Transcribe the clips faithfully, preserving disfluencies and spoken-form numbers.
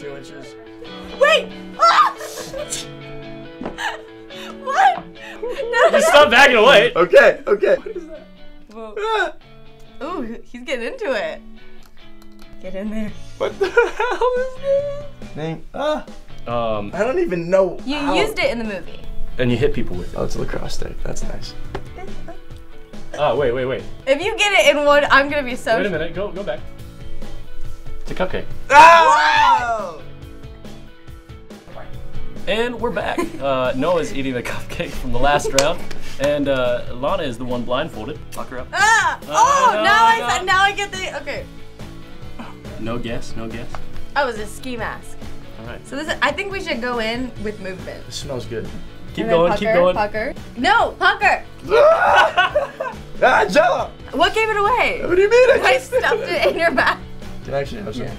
two inches. Wait! Ah! What? No, just stop backing away. Okay, okay. What is that? Whoa. Ah. Oh, he's getting into it. Get in there. What the hell is this? Name. Ah. Um. I don't even know. You how. used it in the movie. And you hit people with it. Oh, it's a lacrosse stick. That's nice. Oh, wait, wait, wait. If you get it in one, I'm gonna be so. Wait a minute. Go, go back. It's a cupcake. Oh! And we're back. Uh, Noah's eating the cupcake from the last round, and uh, Lana is the one blindfolded. Lock her up. Ah! Uh, oh, no, now no. I now I get the okay. No guess, no guess. Oh, it was a ski mask. All right. So this is, I think we should go in with movement. This smells good. Keep going, pucker, keep going. Pucker. No, pucker. Ah, Jello. What gave it away? What do you mean? I, I stuffed it in your mouth. Can I actually have some? Yeah.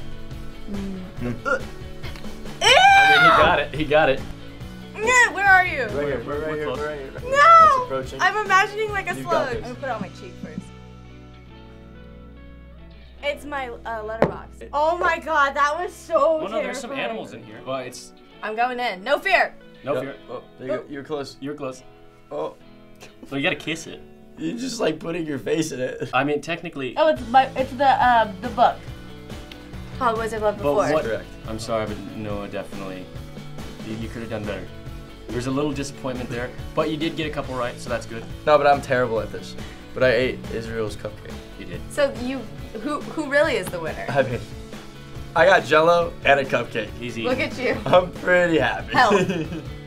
Mm. Mm. I mean, he got it. He got it. Yeah, where are you? Right here. We're right here. We're right here. No! Approaching. I'm imagining like a You've slug. I'm gonna put it on my cheek first. It's my uh, letterbox. It, oh my god, that was so. Well, no, terrifying. There's some animals in here. Well, it's. I'm going in. No fear. No, no fear. Oh, there you oh. go. You're close. You're close. Oh. So you gotta kiss it. You're just like putting your face in it. I mean, technically. Oh, it's my. It's the uh, the book. How was it love before? But what, correct. I'm sorry, but Noah definitely, you, you could have done better. There's a little disappointment there, but you did get a couple right, so that's good. No, but I'm terrible at this. But I ate Israel's cupcake. You did. So you, who who really is the winner? I mean, I got Jell-O and a cupcake. Easy. Look at you. I'm pretty happy. Help.